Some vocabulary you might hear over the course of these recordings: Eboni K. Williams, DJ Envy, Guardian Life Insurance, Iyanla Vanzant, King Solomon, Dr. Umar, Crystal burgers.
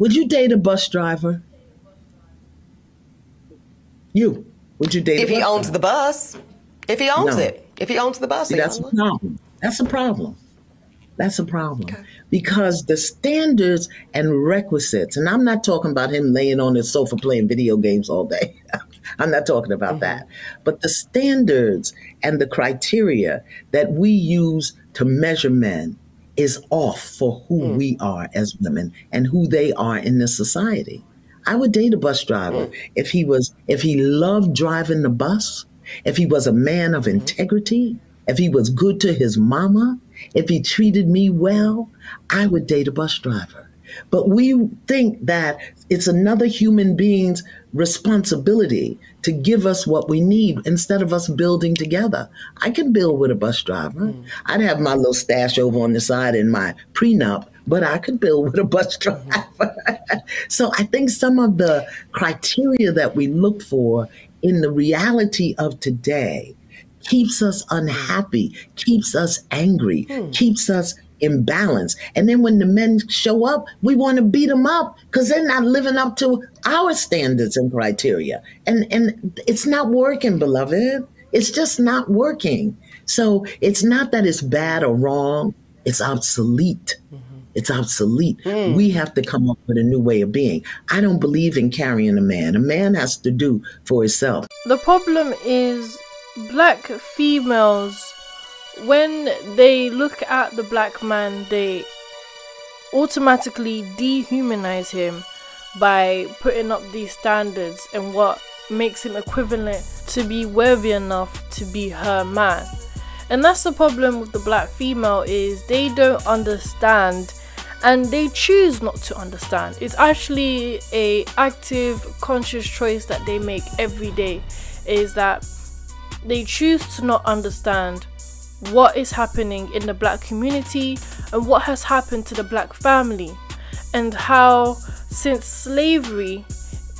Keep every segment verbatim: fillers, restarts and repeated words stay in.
Would you date a bus driver? You. Would you date if a bus he owns driver? the bus? If he owns no. it. If he owns the bus. See, that's a problem. That's a problem. That's a problem. Okay. Because the standards and requisites, and I'm not talking about him laying on his sofa playing video games all day. I'm not talking about mm-hmm. that. But the standards and the criteria that we use to measure men is off for who mm. we are as women and who they are in this society. I would date a bus driver mm. if he was, if he loved driving the bus, if he was a man of integrity, if he was good to his mama, if he treated me well, I would date a bus driver. But we think that it's another human being's responsibility to give us what we need instead of us building together. I can build with a bus driver. Mm. I'd have my little stash over on the side in my prenup, but I could build with a bus driver. Mm. So I think some of the criteria that we look for in the reality of today keeps us unhappy, keeps us angry, mm. keeps us imbalance. And then when the men show up, we want to beat them up because they're not living up to our standards and criteria. And and it's not working, beloved. It's just not working. So it's not that it's bad or wrong. It's obsolete. Mm-hmm. It's obsolete. Mm. We have to come up with a new way of being. I don't believe in carrying a man. A man has to do for himself. The problem is black females, when they look at the black man, they automatically dehumanize him by putting up these standards and what makes him equivalent to be worthy enough to be her man. And that's the problem with the black female, is they don't understand and they choose not to understand. It's actually a active, conscious choice that they make every day, is that they choose to not understand what is happening in the black community and what has happened to the black family, and how since slavery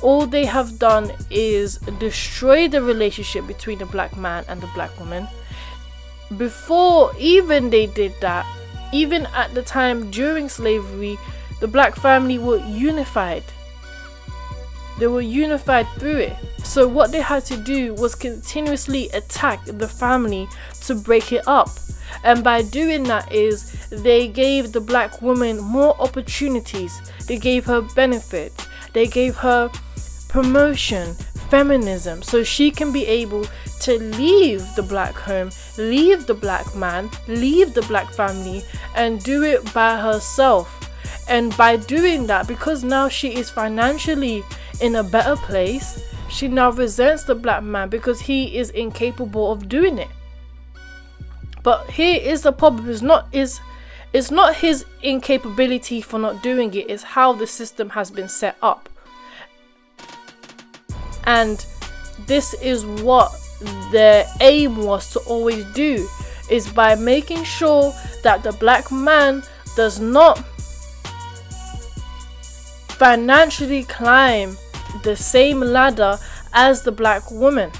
all they have done is destroy the relationship between the black man and the black woman. Before even they did that, even at the time during slavery, the black family were unified. They were unified through it. So what they had to do was continuously attack the family to break it up. And by doing that is they gave the black woman more opportunities. They gave her benefits. They gave her promotion, feminism. So she can be able to leave the black home, leave the black man, leave the black family, and do it by herself. And by doing that, because now she is financially in a better place, she now resents the black man because he is incapable of doing it. But here is the problem. It's not, it's, it's not his incapability for not doing it. It's how the system has been set up. And this is what their aim was to always do, is by making sure that the black man does not financially climb the same ladder as the black woman.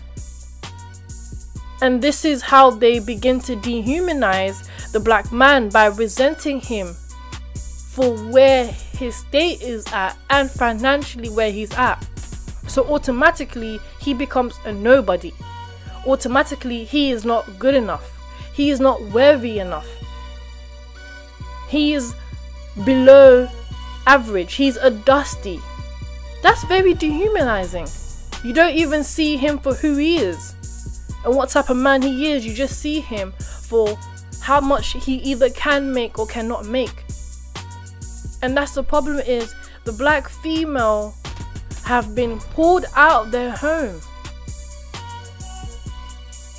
And this is how they begin to dehumanize the black man, by resenting him for where his state is at and financially where he's at. So automatically he becomes a nobody. Automatically he is not good enough. He is not worthy enough. He is below average. He's a dusty. That's very dehumanizing. You don't even see him for who he is and what type of man he is. You just see him for how much he either can make or cannot make. And that's the problem, is the black female have been pulled out their home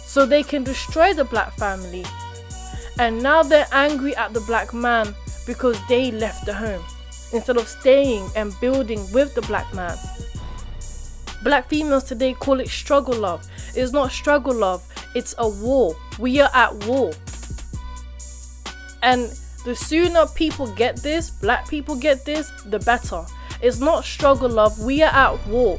so they can destroy the black family. And now they're angry at the black man because they left the home, instead of staying and building with the black man. Black females today call it struggle love. It's not struggle love, it's a war. We are at war. And the sooner people get this, black people get this, the better. It's not struggle love, we are at war.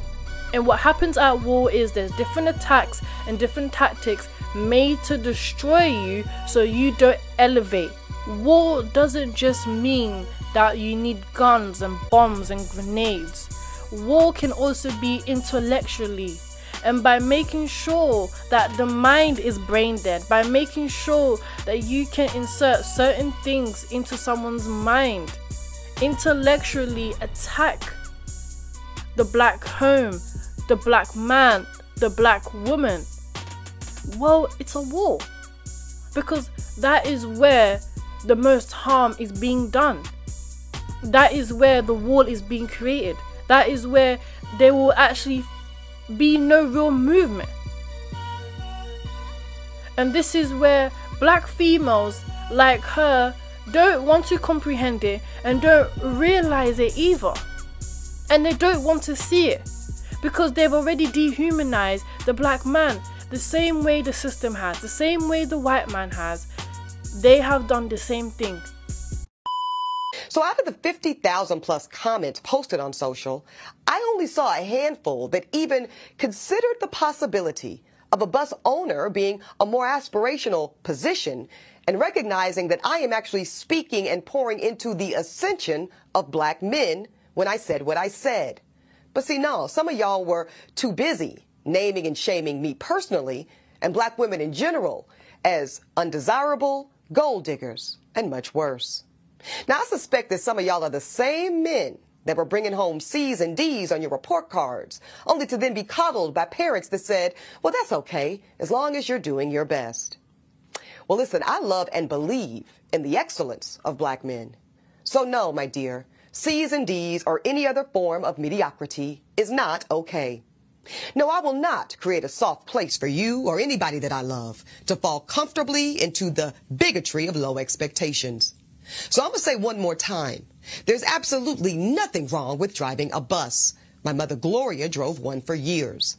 And what happens at war is there's different attacks and different tactics made to destroy you so you don't elevate. War doesn't just mean that you need guns and bombs and grenades. War can also be intellectually, and by making sure that the mind is brain dead, by making sure that you can insert certain things into someone's mind, intellectually attack the black home, the black man, the black woman, well, it's a war, because that is where the most harm is being done. That is where the wall is being created. That is where there will actually be no real movement. And this is where black females like her don't want to comprehend it and don't realize it either. And they don't want to see it, because they've already dehumanized the black man the same way the system has, the same way the white man has. They have done the same thing. So out of the fifty thousand plus comments posted on social, I only saw a handful that even considered the possibility of a bus owner being a more aspirational position and recognizing that I am actually speaking and pouring into the ascension of black men when I said what I said. But see, no, some of y'all were too busy naming and shaming me personally and black women in general as undesirable, gold diggers, and much worse. Now, I suspect that some of y'all are the same men that were bringing home C's and D's on your report cards, only to then be coddled by parents that said, well, that's okay, as long as you're doing your best. Well, listen, I love and believe in the excellence of black men. So no, my dear, C's and D's or any other form of mediocrity is not okay. No, I will not create a soft place for you or anybody that I love to fall comfortably into the bigotry of low expectations. So I'm going to say one more time, there's absolutely nothing wrong with driving a bus. My mother Gloria drove one for years.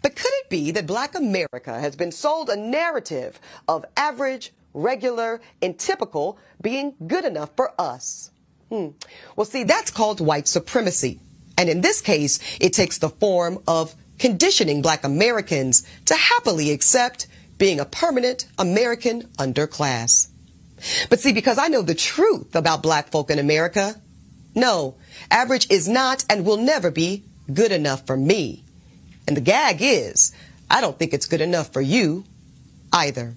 But could it be that black America has been sold a narrative of average, regular, and typical being good enough for us? Hmm. Well, see, that's called white supremacy. And in this case, it takes the form of conditioning black Americans to happily accept being a permanent American underclass. But see, because I know the truth about black folk in America, no, average is not and will never be good enough for me. And the gag is, I don't think it's good enough for you either.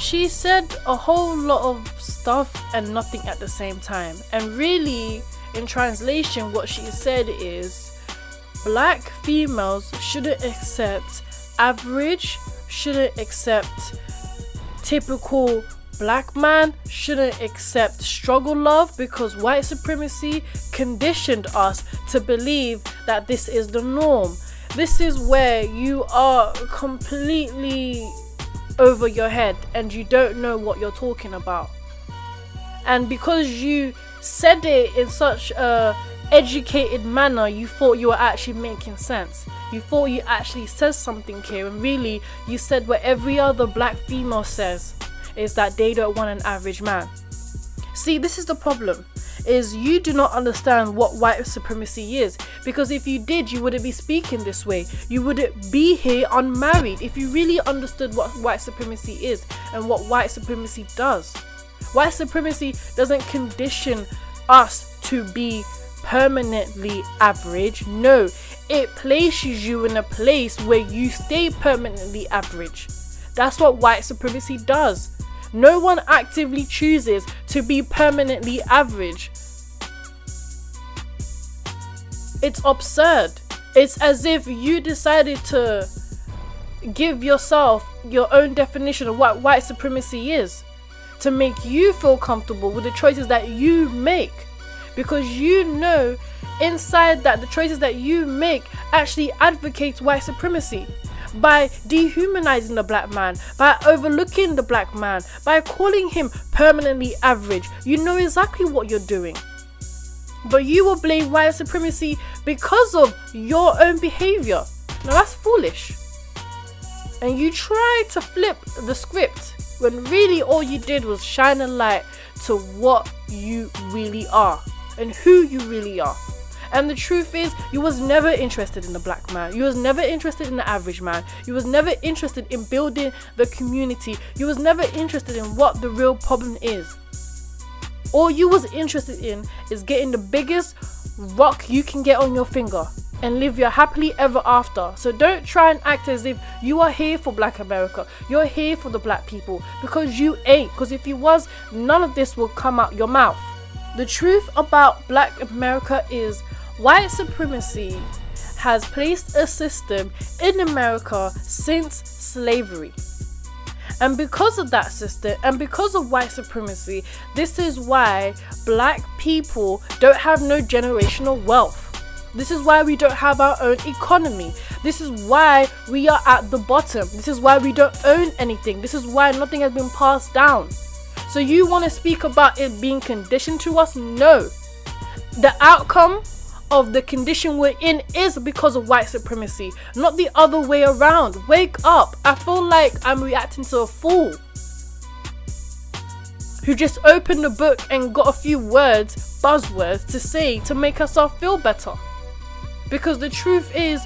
She said a whole lot of stuff and nothing at the same time. And really, in translation, what she said is, black females shouldn't accept average, shouldn't accept typical black man, shouldn't accept struggle love, because white supremacy conditioned us to believe that this is the norm. This is where you are completely over your head and you don't know what you're talking about. And because you said it in such a educated manner, you thought you were actually making sense. You thought you actually said something here, and really you said what every other black female says, is that they don't want an average man. See, this is the problem, is you do not understand what white supremacy is, because if you did, you wouldn't be speaking this way. You wouldn't be here unmarried if you really understood what white supremacy is and what white supremacy does. White supremacy doesn't condition us to be permanently average. No, it places you in a place where you stay permanently average. That's what white supremacy does. No one actively chooses to be permanently average. It's absurd. It's as if you decided to give yourself your own definition of what white supremacy is to make you feel comfortable with the choices that you make. Because you know inside that the choices that you make actually advocates white supremacy. By dehumanizing the black man, by overlooking the black man, by calling him permanently average, you know exactly what you're doing. But you will blame white supremacy because of your own behavior. Now that's foolish. And you try to flip the script when really all you did was shine a light to what you really are and who you really are. And the truth is, you was never interested in the black man. You was never interested in the average man. You was never interested in building the community. You was never interested in what the real problem is. all you was interested in is getting the biggest rock you can get on your finger and live your happily ever after. So don't try and act as if you are here for Black America, you're here for the black people, because you ain't. Because if you was, none of this will come out your mouth. The truth about Black America is white supremacy has placed a system in America since slavery. And because of that system and because of white supremacy, this is why black people don't have no generational wealth. This is why we don't have our own economy. This is why we are at the bottom. This is why we don't own anything. This is why nothing has been passed down. So you want to speak about it being conditioned to us? No. The outcome of the condition we're in is because of white supremacy, not the other way around. Wake up. I feel like I'm reacting to a fool who just opened the book and got a few words, buzzwords to say to make herself feel better. Because the truth is,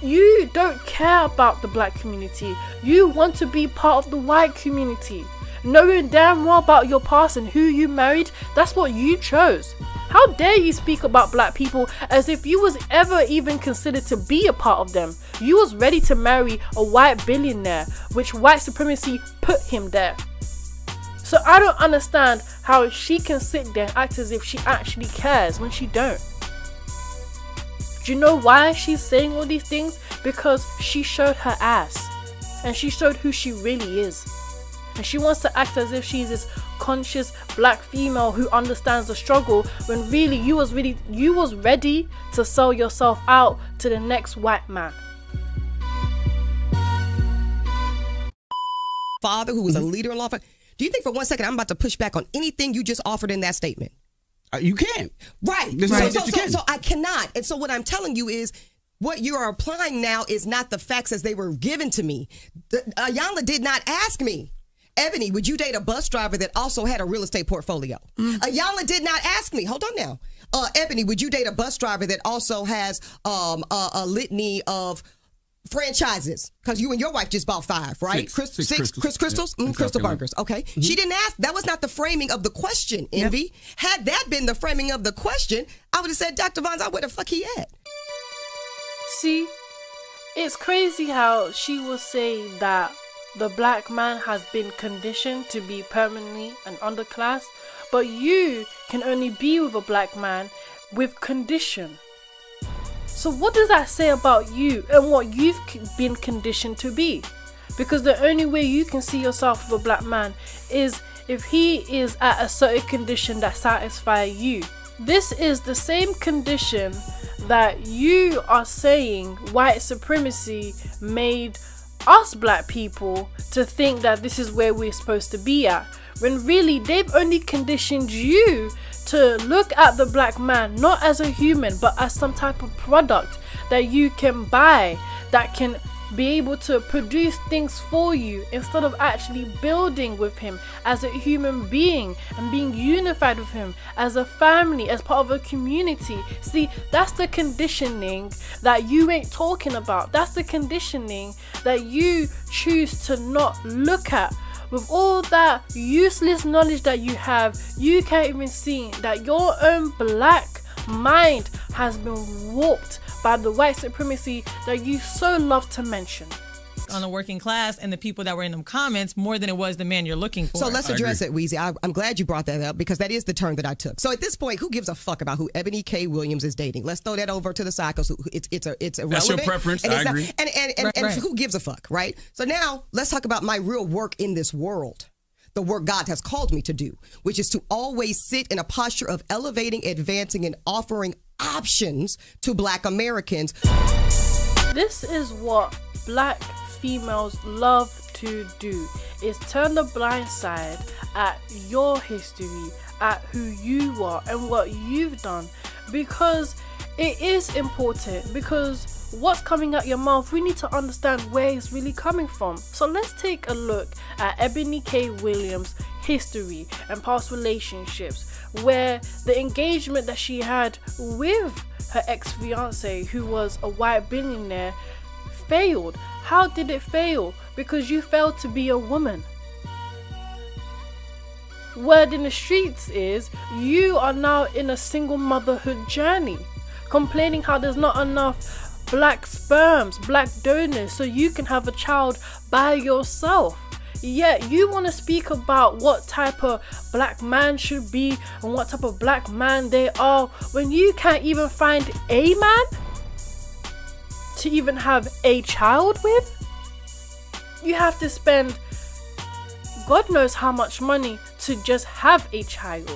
you don't care about the black community. You want to be part of the white community. Knowing damn well about your past and who you married, that's what you chose. How dare you speak about black people as if you was ever even considered to be a part of them. You was ready to marry a white billionaire, which white supremacy put him there. So I don't understand how she can sit there and act as if she actually cares when she don't. Do you know why she's saying all these things? Because she showed her ass. And she showed who she really is. And she wants to act as if she's this conscious black female who understands the struggle, when really you was really you was ready to sell yourself out to the next white man. Father who was a leader in law. Do you think for one second I'm about to push back on anything you just offered in that statement? Uh, you can't. Right. There's so, so, you so, can. so I cannot. And so what I'm telling you is, what you are applying now is not the facts as they were given to me. The, Iyanla did not ask me, Eboni, would you date a bus driver that also had a real estate portfolio? Mm. Iyanla did not ask me. Hold on now. Uh, Eboni, would you date a bus driver that also has um, a, a litany of franchises? Because you and your wife just bought five, right? Six. Chris, six, six Crystals. Chris, Crystals? Yeah. Mm, Crystal Burgers. Okay. Mm-hmm. She didn't ask. That was not the framing of the question, Envy. Yeah. Had that been the framing of the question, I would have said, Doctor Vanzant, where the fuck he at? See, it's crazy how she will say that the black man has been conditioned to be permanently an underclass, but you can only be with a black man with condition. So what does that say about you and what you've been conditioned to be? Because the only way you can see yourself with a black man is if he is at a certain condition that satisfies you. This is the same condition that you are saying white supremacy made us black people to think that this is where we're supposed to be at, when really they've only conditioned you to look at the black man not as a human but as some type of product that you can buy, that can be able to produce things for you, instead of actually building with him as a human being and being unified with him as a family, as part of a community. See, that's the conditioning that you ain't talking about. That's the conditioning that you choose to not look at. With all that useless knowledge that you have, you can't even see that your own black mind has been warped by the white supremacy that you so love to mention. On the working class and the people that were in them comments more than it was the man you're looking for. So let's address it, Weezy. I, I'm glad you brought that up, because that is the turn that I took. So at this point, who gives a fuck about who Eboni K. Williams is dating? Let's throw that over to the psychos. It's it's a it's irrelevant. That's your preference. And I not, agree. And and and, right, and right. Who gives a fuck, right? So now let's talk about my real work in this world. The work God has called me to do, which is to always sit in a posture of elevating, advancing, and offering options to Black Americans. This is what Black females love to do, is turn the blind side at your history, at who you are and what you've done, because it is important. Because what's coming out your mouth, we need to understand where it's really coming from. So let's take a look at Eboni K. Williams' history and past relationships, where the engagement that she had with her ex-fiance, who was a white billionaire, failed. How did it fail? Because you failed to be a woman. Word in the streets is you are now in a single motherhood journey, complaining how there's not enough black sperms, black donors, so you can have a child by yourself. Yet you want to speak about what type of black man should be and what type of black man they are when you can't even find a man to even have a child with. You have to spend God knows how much money to just have a child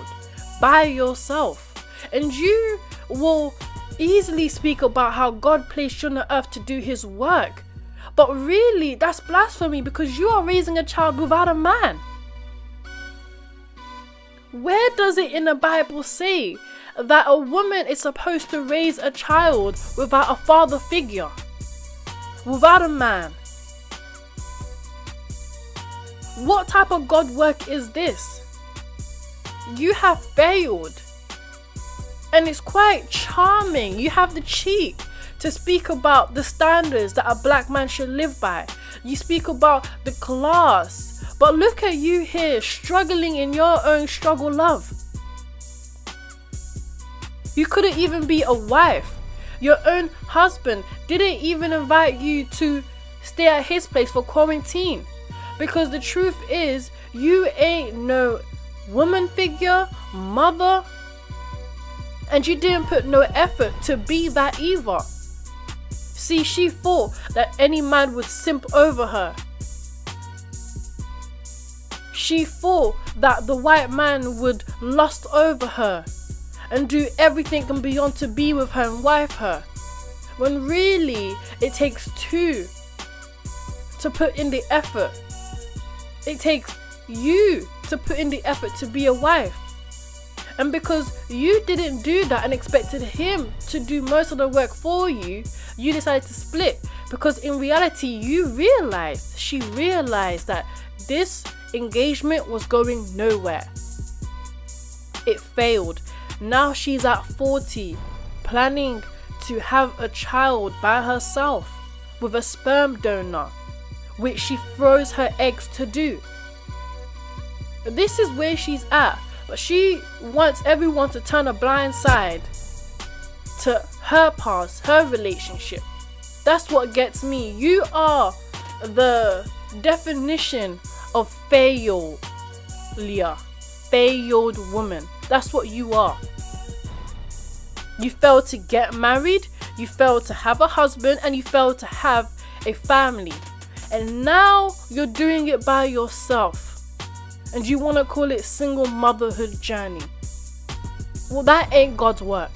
by yourself, and you will easily speak about how God placed you on the earth to do his work, but really that's blasphemy because you are raising a child without a man. Where does it in the Bible say that a woman is supposed to raise a child without a father figure, without a man? What type of God work is this? You have failed, and it's quite charming. You have the cheek to speak about the standards that a black man should live by. You speak about the class, but look at you here struggling in your own struggle, love. You couldn't even be a wife. Your own husband didn't even invite you to stay at his place for quarantine. Because the truth is, you ain't no woman figure, mother, and you didn't put no effort to be that either. See, she thought that any man would simp over her. She thought that the white man would lust over her and do everything and beyond to be with her and wife her. When really, it takes two to put in the effort. It takes you to put in the effort to be a wife, and because you didn't do that and expected him to do most of the work for you, you decided to split, because in reality you realized, she realized that this engagement was going nowhere. It failed. Now she's at forty, planning to have a child by herself with a sperm donor, which she throws her eggs to do. This is where she's at, but she wants everyone to turn a blind side to her past, her relationship. That's what gets me. You are the definition of failed, Leah. Failed woman. That's what you are. You failed to get married, you failed to have a husband, and you failed to have a family. And now you're doing it by yourself, and you want to call it single motherhood journey. Well, that ain't God's work.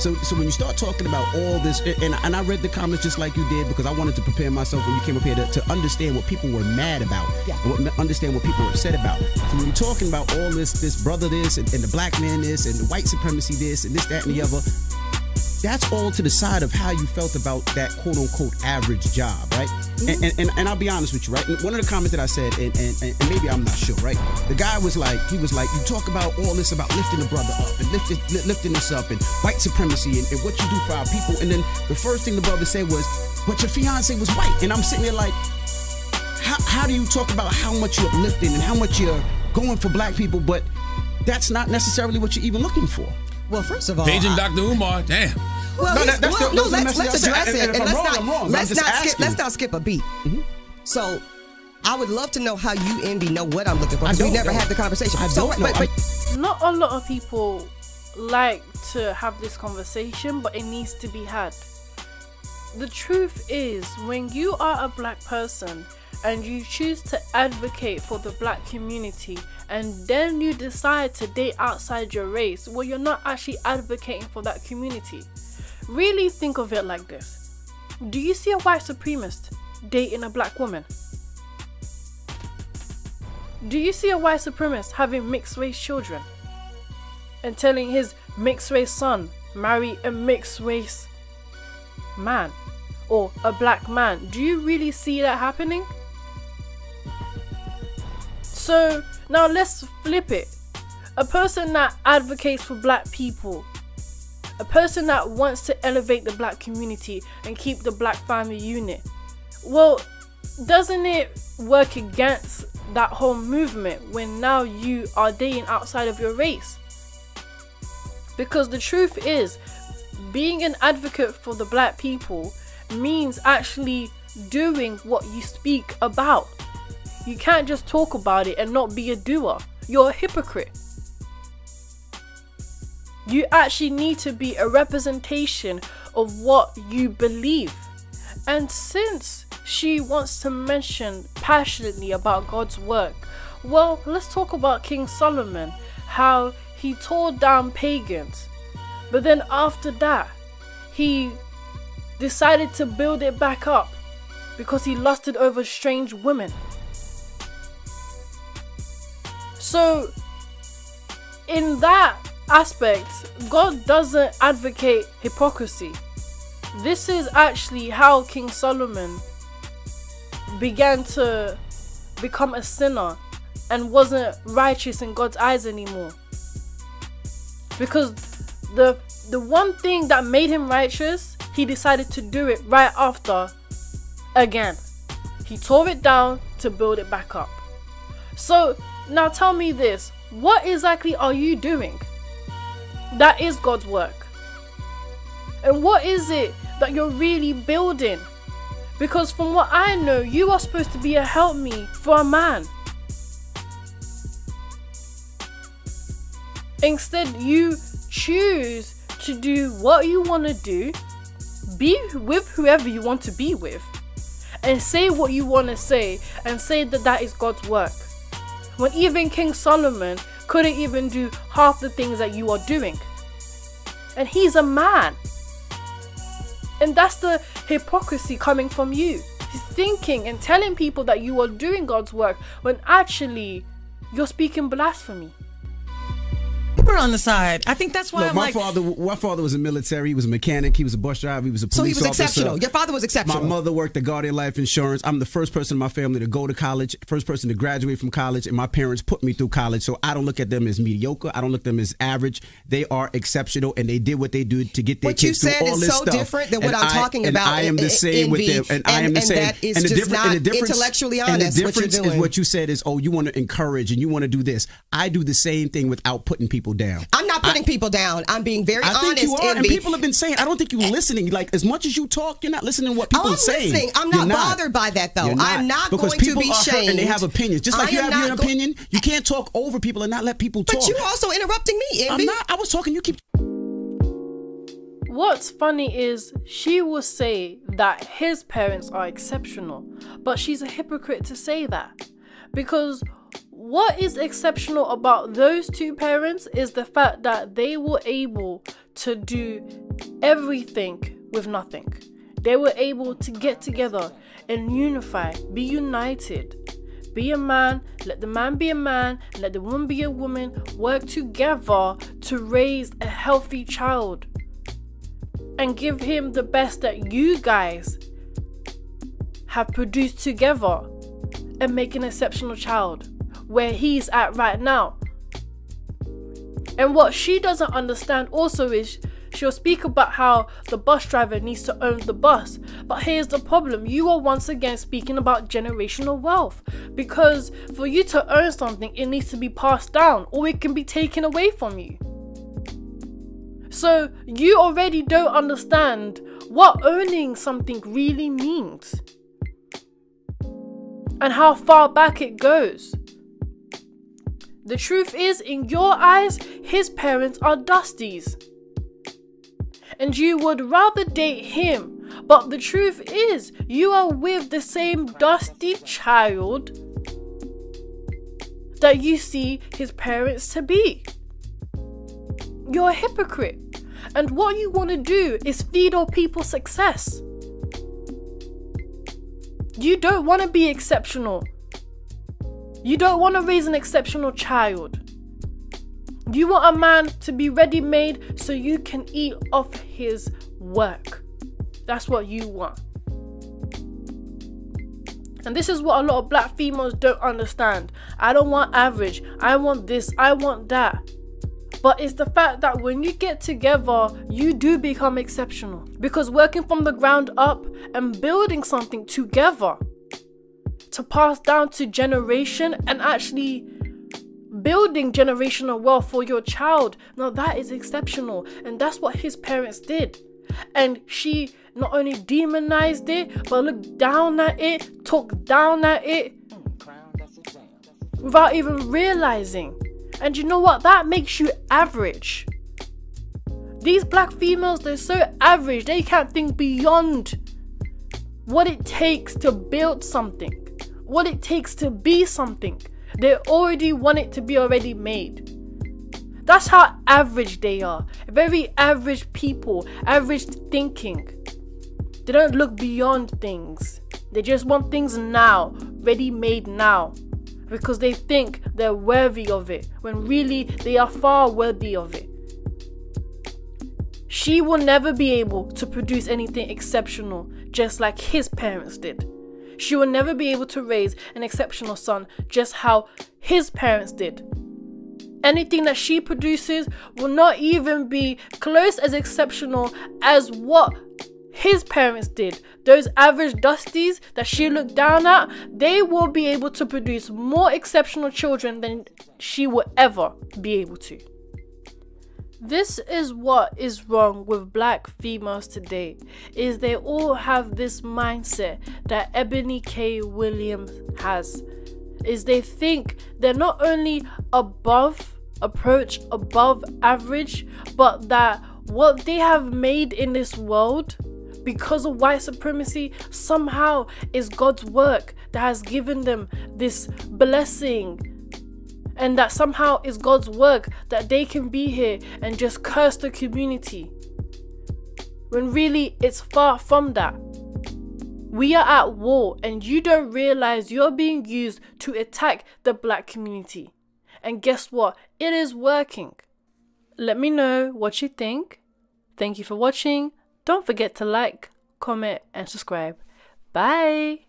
So, so when you start talking about all this, and, and I read the comments just like you did, because I wanted to prepare myself when you came up here to, to understand what people were mad about, yeah. and what, understand what people were upset about. So when you're talking about all this, this brother this, and, and the black man this, and the white supremacy this, and this, that, and the other, that's all to the side of how you felt about that quote-unquote average job, right? Mm-hmm. and, and, and and I'll be honest with you, right? One of the comments that I said, and, and, and maybe I'm not sure, right? The guy was like, he was like, you talk about all this about lifting the brother up and lifting, lifting this up and white supremacy and, and what you do for our people. And then the first thing the brother said was, but your fiance was white. And I'm sitting there like, how, how do you talk about how much you're uplifting and how much you're going for black people, but that's not necessarily what you're even looking for? Well, first of all, paging Doctor Umar, damn. Well, no, that, that's well the, no, let's, let's address it, and, and let's wrong, not I'm wrong, let's not skip let's not skip a beat. Mm-hmm. So, I would love to know how you, Envy, know what I'm looking for. We never had the conversation. I so, don't know. But, but, not a lot of people like to have this conversation, but it needs to be had. The truth is, when you are a black person and you choose to advocate for the black community, and then you decide to date outside your race, well, you're not actually advocating for that community. Really think of it like this. Do you see a white supremacist dating a black woman? Do you see a white supremacist having mixed race children and telling his mixed race son marry a mixed race man or a black man? Do you really see that happening? So now let's flip it. A person that advocates for black people, a person that wants to elevate the black community and keep the black family unit, well, doesn't it work against that whole movement when now you are dating outside of your race? Because the truth is, being an advocate for the black people means actually doing what you speak about. You can't just talk about it and not be a doer. You're a hypocrite. You actually need to be a representation of what you believe. And since she wants to mention passionately about God's work, well, let's talk about King Solomon, how he tore down pagans, but then after that, he decided to build it back up because he lusted over strange women. So, in that aspect, God doesn't advocate hypocrisy. This is actually how King Solomon began to become a sinner and wasn't righteous in God's eyes anymore. Because the the one thing that made him righteous, he decided to do it right after again. He tore it down to build it back up. So now tell me this, what exactly are you doing that is God's work? And what is it that you're really building? Because from what I know, you are supposed to be a helpmeet for a man. Instead, you choose to do what you want to do, be with whoever you want to be with, and say what you want to say, and say that that is God's work. When even King Solomon couldn't even do half the things that you are doing. And he's a man. And that's the hypocrisy coming from you. Thinking and telling people that you are doing God's work when actually you're speaking blasphemy. On the side, I think that's why Look, I'm my like, father. My father was a military. He was a mechanic. He was a bus driver. He was a police officer. So he was officer. exceptional. Your father was exceptional. My mother worked at Guardian Life Insurance. I'm the first person in my family to go to college, first person to graduate from college, and my parents put me through college. So I don't look at them as mediocre. I don't look at them as average. They are exceptional, and they did what they do to get their what kids through all this stuff. What you said is so different than what I'm I, talking and about. I am the same with them, and, and I am the and same. That is and the just not and the intellectually honest. And the difference what is what you said is, oh, you want to encourage and you want to do this. I do the same thing without putting people down. I'm not putting I, people down. I'm being very I honest. I think you are, and people have been saying, I don't think you're listening. Like, as much as you talk, you're not listening to what people oh, I'm are saying. Listening. I'm not, not bothered by that, though. Not, I'm not going to be shamed. And they have opinions. Just like I you have your opinion, you can't talk over people and not let people but talk. But you're also interrupting me, Envy. I'm not. I was talking. You keep... What's funny is she will say that his parents are exceptional, but she's a hypocrite to say that. Because... what is exceptional about those two parents is the fact that they were able to do everything with nothing. They were able to get together and unify, be united, be a man, let the man be a man, let the woman be a woman, work together to raise a healthy child and give him the best that you guys have produced together and make an exceptional child. Where he's at right now. And what she doesn't understand also is she'll speak about how the bus driver needs to own the bus, but here's the problem: you are once again speaking about generational wealth, because for you to earn something, it needs to be passed down or it can be taken away from you. So you already don't understand what owning something really means and how far back it goes. The truth is, in your eyes, his parents are dusties. And you would rather date him, but the truth is, you are with the same dusty child that you see his parents to be. You're a hypocrite, and what you want to do is feed all people's success. You don't want to be exceptional. You don't want to raise an exceptional child. You want a man to be ready-made so you can eat off his work. That's what you want. And this is what a lot of black females don't understand. I don't want average. I want this. I want that. But it's the fact that when you get together, you do become exceptional. Because working from the ground up and building something together to pass down to generation and actually building generational wealth for your child. Now that is exceptional, and that's what his parents did. And she not only demonized it, but looked down at it, took down at it without even realizing. And you know what? That makes you average. These black females, they're so average. They can't think beyond what it takes to build something, what it takes to be something. They already want it to be already made. That's how average they are. Very average people, average thinking. They don't look beyond things. They just want things now, ready made now, because they think they're worthy of it, when really they are far worthy of it. She will never be able to produce anything exceptional, just like his parents did. She will never be able to raise an exceptional son, just how his parents did. Anything that she produces will not even be close as exceptional as what his parents did. Those average dusties that she looked down at, they will be able to produce more exceptional children than she will ever be able to. This is what is wrong with black females today, is they all have this mindset that Eboni K. Williams has, is they think they're not only above approach, above average, but that what they have made in this world because of white supremacy somehow is God's work that has given them this blessing, and that somehow is God's work that they can be here and just curse the community, when really it's far from that. We are at war, and you don't realize you're being used to attack the black community. And guess what? It is working. Let me know what you think. Thank you for watching. Don't forget to like, comment, and subscribe. Bye.